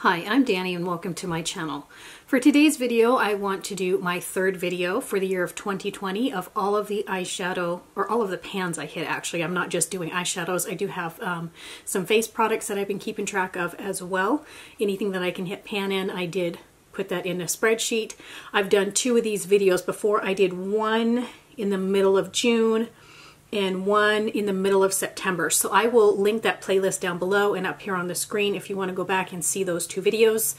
Hi, I'm Dani and welcome to my channel. For today's video, I want to do my third video for the year of 2020 of all of the eyeshadow, or all of the pans I hit actually. I'm not just doing eyeshadows, I do have some face products that I've been keeping track of as well. Anything that I can hit pan in, I did put that in a spreadsheet. I've done two of these videos before. I did one in the middle of June and one in the middle of September. So I will link that playlist down below and up here on the screen if you want to go back and see those two videos.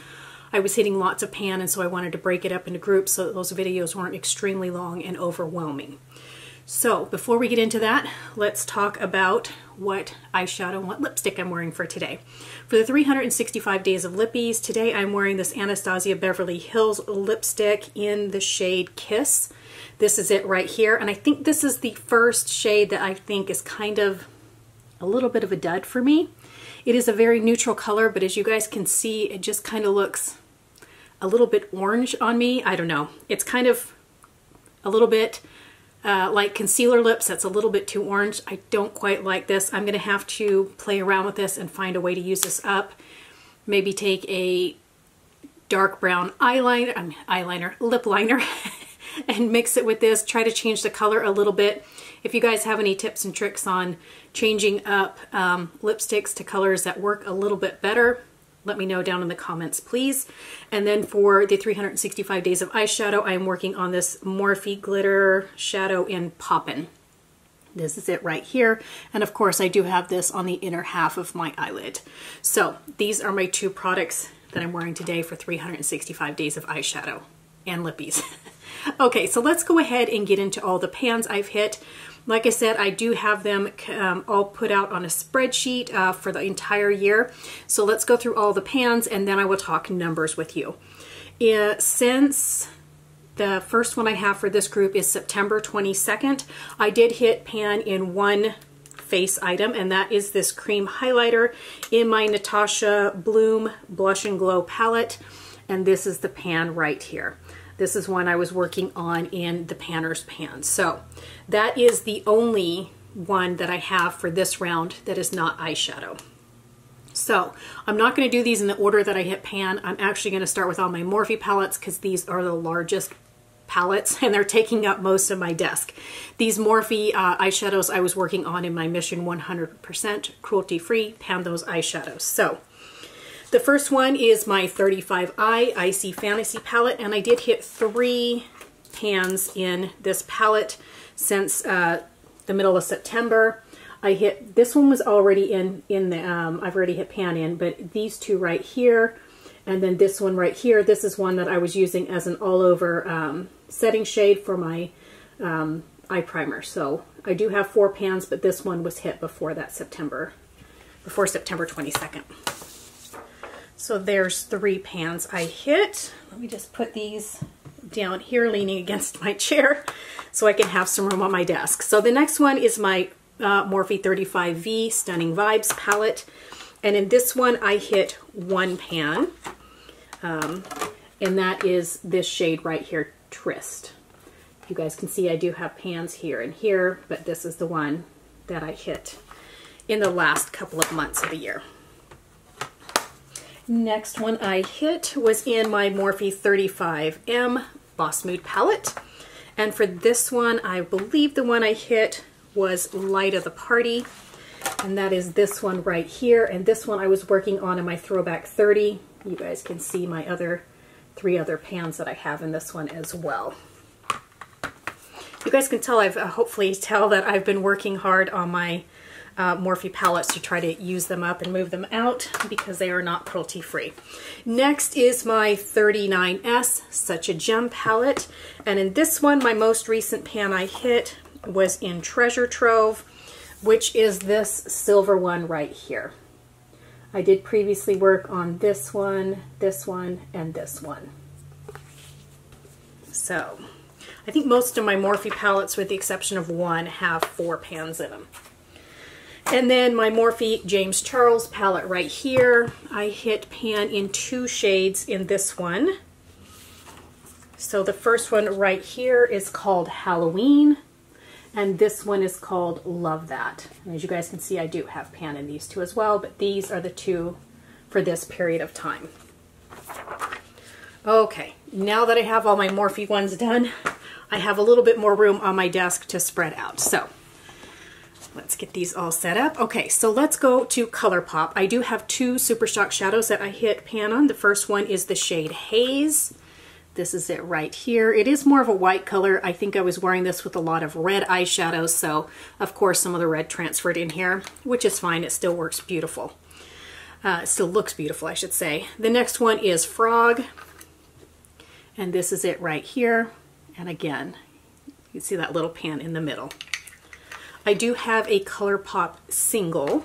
I was hitting lots of pan and so I wanted to break it up into groups so that those videos weren't extremely long and overwhelming. So before we get into that, let's talk about what eyeshadow and what lipstick I'm wearing for today. For the 365 Days of Lippies, today I'm wearing this Anastasia Beverly Hills lipstick in the shade Kiss. This is it right here, and I think this is the first shade that I think is kind of a little bit of a dud for me. It is a very neutral color, but as you guys can see, it just kind of looks a little bit orange on me. I don't know. It's kind of a little bit like concealer lips. That's a little bit too orange. I don't quite like this. I'm going to have to play around with this and find a way to use this up. Maybe take a dark brown eyeliner, lip liner, and mix it with this, try to change the color a little bit. If you guys have any tips and tricks on changing up lipsticks to colors that work a little bit better, let me know down in the comments, please. And then for the 365 Days of Eyeshadow, I'm working on this Morphe Glitter Shadow in Poppin'. This is it right here. And of course, I do have this on the inner half of my eyelid. So these are my two products that I'm wearing today for 365 Days of Eyeshadow and Lippies. Okay, so let's go ahead and get into all the pans I've hit. Like I said, I do have them all put out on a spreadsheet for the entire year. So let's go through all the pans and then I will talk numbers with you. Since the first one I have for this group is September 22nd, I did hit pan in one face item, and that is this cream highlighter in my Natasha Bloom Blush and Glow palette. And this is the pan right here. This is one I was working on in the Panner's Pan. So that is the only one that I have for this round that is not eyeshadow. So I'm not going to do these in the order that I hit pan. I'm actually going to start with all my Morphe palettes because these are the largest palettes and they're taking up most of my desk. These Morphe eyeshadows I was working on in my Mission 100% cruelty-free, pan those eyeshadows. So the first one is my 35i Icy Fantasy palette, and I did hit three pans in this palette since the middle of September. I hit, this one was already I've already hit pan in, but these two right here, and then this one right here, this is one that I was using as an all-over setting shade for my eye primer. So I do have four pans, but this one was hit before that before September 22nd. So there's three pans I hit. Let me just put these down here leaning against my chair so I can have some room on my desk. So the next one is my Morphe 35V Stunning Vibes palette. And in this one I hit one pan. And that is this shade right here, Tryst. You guys can see I do have pans here and here, but this is the one that I hit in the last couple of months of the year. Next one I hit was in my Morphe 35M Boss Mood palette. And for this one, I believe the one I hit was Light of the Party. And that is this one right here. And this one I was working on in my Throwback 30. You guys can see my three other pans that I have in this one as well. You guys can tell, I've hopefully tell that I've been working hard on my Morphe palettes to try to use them up and move them out because they are not cruelty free. Next is my 39s Such a Gem palette, and in this one my most recent pan I hit was in Treasure Trove, which is this silver one right here. I did previously work on this one, and this one. So I think most of my Morphe palettes, with the exception of one, have four pans in them. And then my Morphe James Charles palette right here, I hit pan in two shades in this one. So the first one right here is called Halloween, and this one is called Love That. And as you guys can see, I do have pan in these two as well, but these are the two for this period of time. Okay, now that I have all my Morphe ones done, I have a little bit more room on my desk to spread out. So let's get these all set up. Okay, so let's go to ColourPop. I do have two Super Shock shadows that I hit pan on. The first one is the shade Haze. This is it right here. It is more of a white color. I think I was wearing this with a lot of red eyeshadows, so of course some of the red transferred in here, which is fine. It still works beautiful. It still looks beautiful, I should say. The next one is Frog, and this is it right here. And again, you see that little pan in the middle. I do have a ColourPop single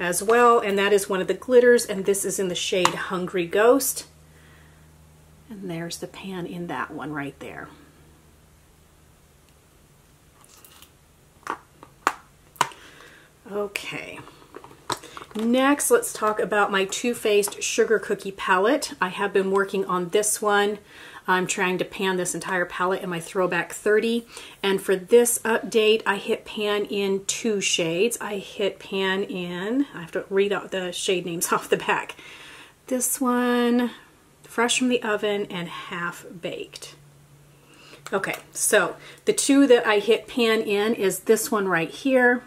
as well, and that is one of the glitters, and this is in the shade Hungry Ghost. And there's the pan in that one right there. Okay. Next, let's talk about my Too Faced Sugar Cookie palette. I have been working on this one. I'm trying to pan this entire palette in my Throwback 30. And for this update, I hit pan in two shades. I hit pan in, I have to read out the shade names off the back. This one, Fresh from the Oven and Half Baked. Okay, so the two that I hit pan in is this one right here,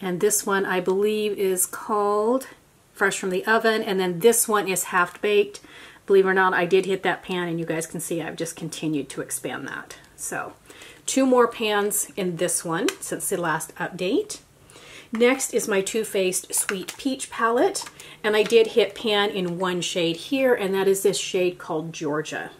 and this one I believe is called Fresh from the Oven, and then this one is Half Baked. Believe it or not, I did hit that pan, and you guys can see I've just continued to expand that. So two more pans in this one since the last update. Next is my Too Faced Sweet Peach palette, and I did hit pan in one shade here, and that is this shade called Georgia.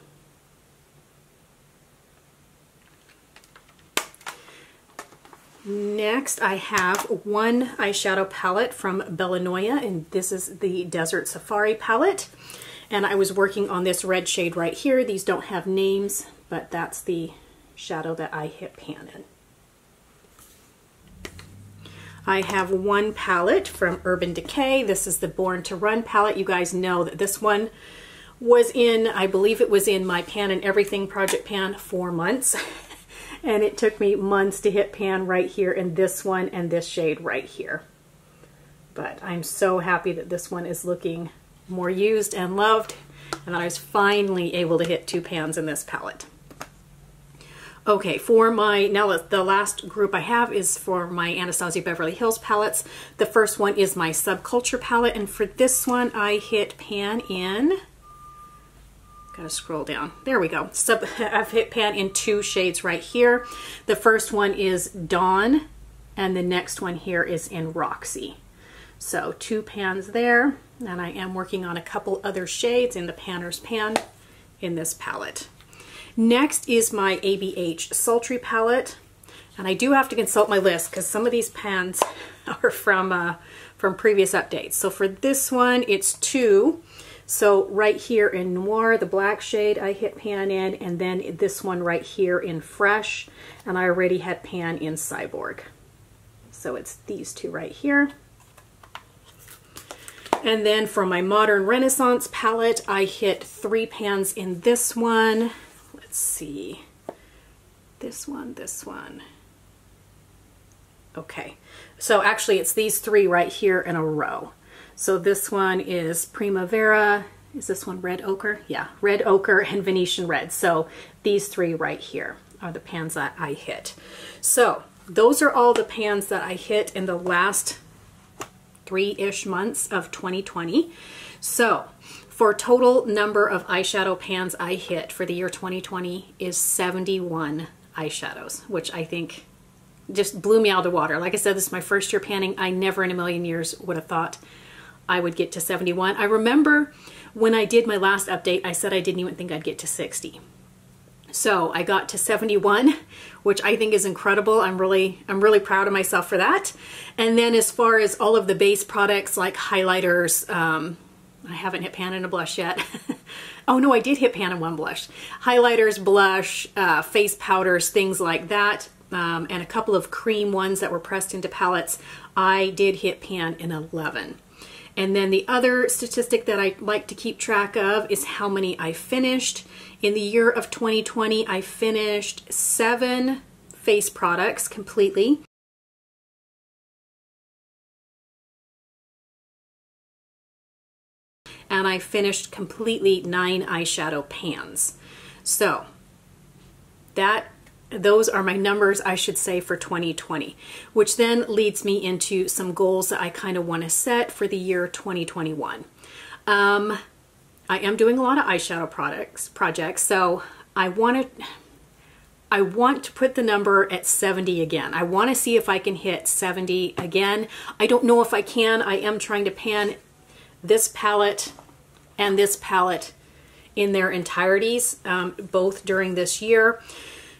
Next, I have one eyeshadow palette from Bella Noia, and this is the Desert Safari palette. And I was working on this red shade right here. These don't have names, but that's the shadow that I hit pan in. I have one palette from Urban Decay. This is the Born to Run palette. You guys know that this one was in, I believe it was in my Pan and Everything Project Pan 4 months. And it took me months to hit pan right here in this one and this shade right here. But I'm so happy that this one is looking more used and loved, and that I was finally able to hit two pans in this palette. Okay, for my, now the last group I have is for my Anastasia Beverly Hills palettes. The first one is my Subculture palette, and for this one I hit pan in, gotta scroll down, there we go. I've hit pan in two shades right here. The first one is Dawn, and the next one here is in Roxy. So two pans there, and I am working on a couple other shades in the Panner's Pan in this palette. Next is my ABH Sultry palette, and I do have to consult my list because some of these pans are from previous updates. So for this one, it's two. So right here in Noir, the black shade, I hit pan in, and then this one right here in Fresh, and I already had pan in Cyborg. So it's these two right here. And then for my Modern Renaissance palette, I hit three pans in this one. Let's see, this one, okay. So actually it's these three right here in a row. So this one is Primavera, is this one Red Ochre? Yeah, Red Ochre and Venetian Red. So these three right here are the pans that I hit. So those are all the pans that I hit in the last three-ish months of 2020. So for total number of eyeshadow pans I hit for the year 2020 is 71 eyeshadows, which I think just blew me out of the water. Like I said, this is my first year panning. I never in a million years would have thought I would get to 71. I remember when I did my last update, I said I didn't even think I'd get to 60. So I got to 71, which I think is incredible. I'm really proud of myself for that. And then as far as all of the base products like highlighters, I haven't hit pan in a blush yet. Oh no, I did hit pan in one blush. Highlighters, blush, face powders, things like that, and a couple of cream ones that were pressed into palettes, I did hit pan in 11. And then the other statistic that I like to keep track of is how many I finished. In the year of 2020, I finished 7 face products completely. and I finished completely 9 eyeshadow pans. So those are my numbers, I should say, for 2020, which then leads me into some goals that I kind of want to set for the year 2021. I am doing a lot of eyeshadow projects, so I want to put the number at 70 again. I want to see if I can hit 70 again. I don't know if I can. I am trying to pan this palette and this palette in their entireties, both during this year.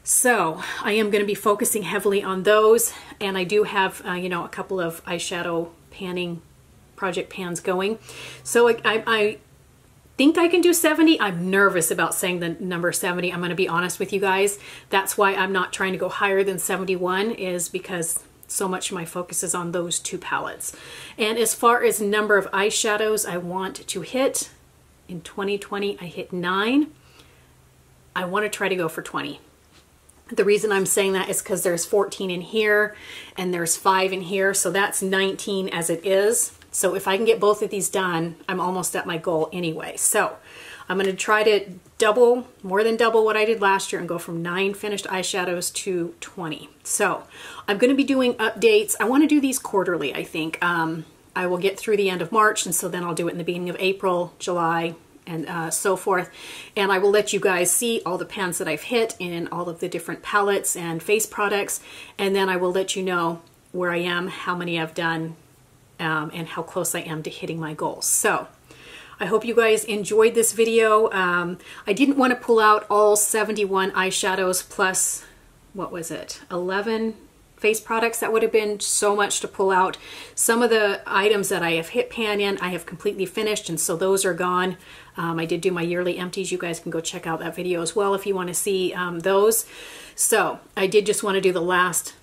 So I am going to be focusing heavily on those, and I do have, you know, a couple of eyeshadow panning project pans going. So I think I can do 70. I'm nervous about saying the number 70. I'm going to be honest with you guys. That's why I'm not trying to go higher than 71, is because so much of my focus is on those two palettes. And as far as number of eyeshadows I want to hit, in 2020 I hit 9. I want to try to go for 20. The reason I'm saying that is because there's 14 in here and there's 5 in here, so that's 19 as it is. So if I can get both of these done, I'm almost at my goal anyway. So I'm going to try to double, more than double what I did last year, and go from 9 finished eyeshadows to 20. So I'm going to be doing updates. I want to do these quarterly, I think. I will get through the end of March, and so then I'll do it in the beginning of April, July, and so forth. And I will let you guys see all the pans that I've hit in all of the different palettes and face products. And then I will let you know where I am, how many I've done, and how close I am to hitting my goals. So I hope you guys enjoyed this video. I didn't want to pull out all 71 eyeshadows plus, what was it, 11 face products. That would have been so much to pull out. Some of the items that I have hit pan in, I have completely finished, and so those are gone. I did do my yearly empties. You guys can go check out that video as well if you want to see those. So I did just want to do the last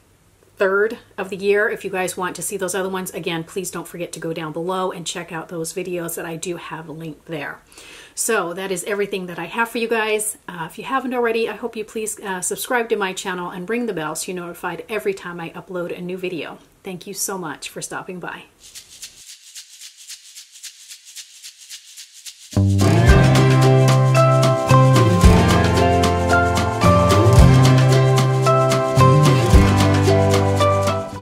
third of the year. If you guys want to see those other ones, again, please don't forget to go down below and check out those videos that I do have linked there. So that is everything that I have for you guys. If you haven't already, I hope you please subscribe to my channel and ring the bell so you're notified every time I upload a new video. Thank you so much for stopping by.